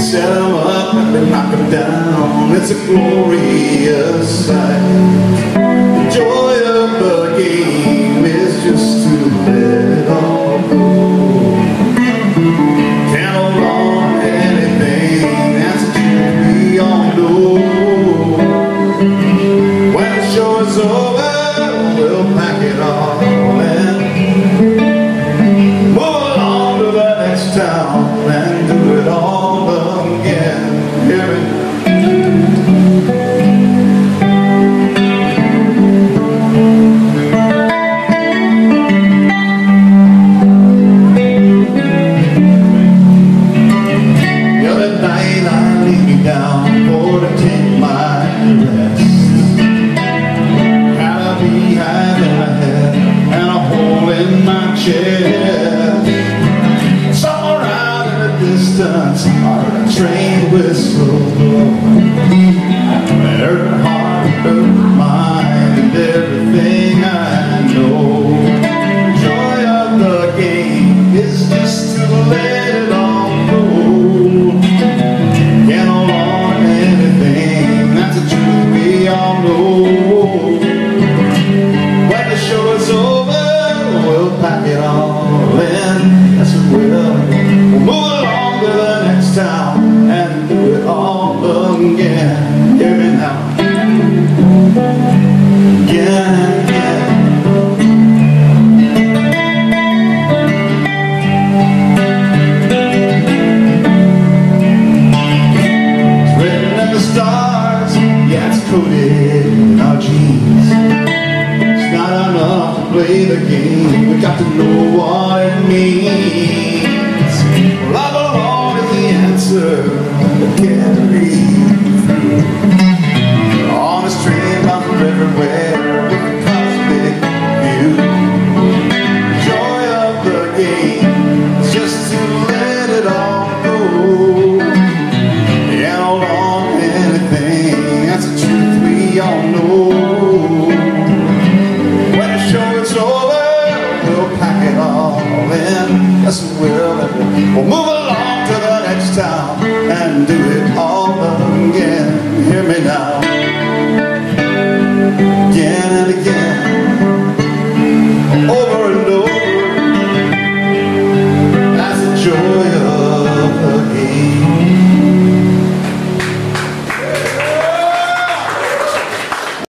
Set them up and then knock them down. It's a glorious sight. The joy of the game is just to let it all go. Count on anything, that's what you we all know. When the show is over, we'll pack it all and move along to the next town and do it all. Train whistle blowing, hurt heart, hurt mind, everything I know. Joy of the game is just to let it all go. Count on anything, that's the truth we all know. When the show is over, we'll pack it all in. That's what we'll move along to the next town. Again, hear me now. Again, again. It's written in the stars, yeah, it's coded in our genes. It's not enough to play the game, we got to know what it means. Love alone is the answer, but can't read. On a stream out from everywhere with a cosmic view. Joy of the game is just to let it all go. Count on anything, that's the truth we all know. When the show is over, we'll pack it all in. That's where we'll move on.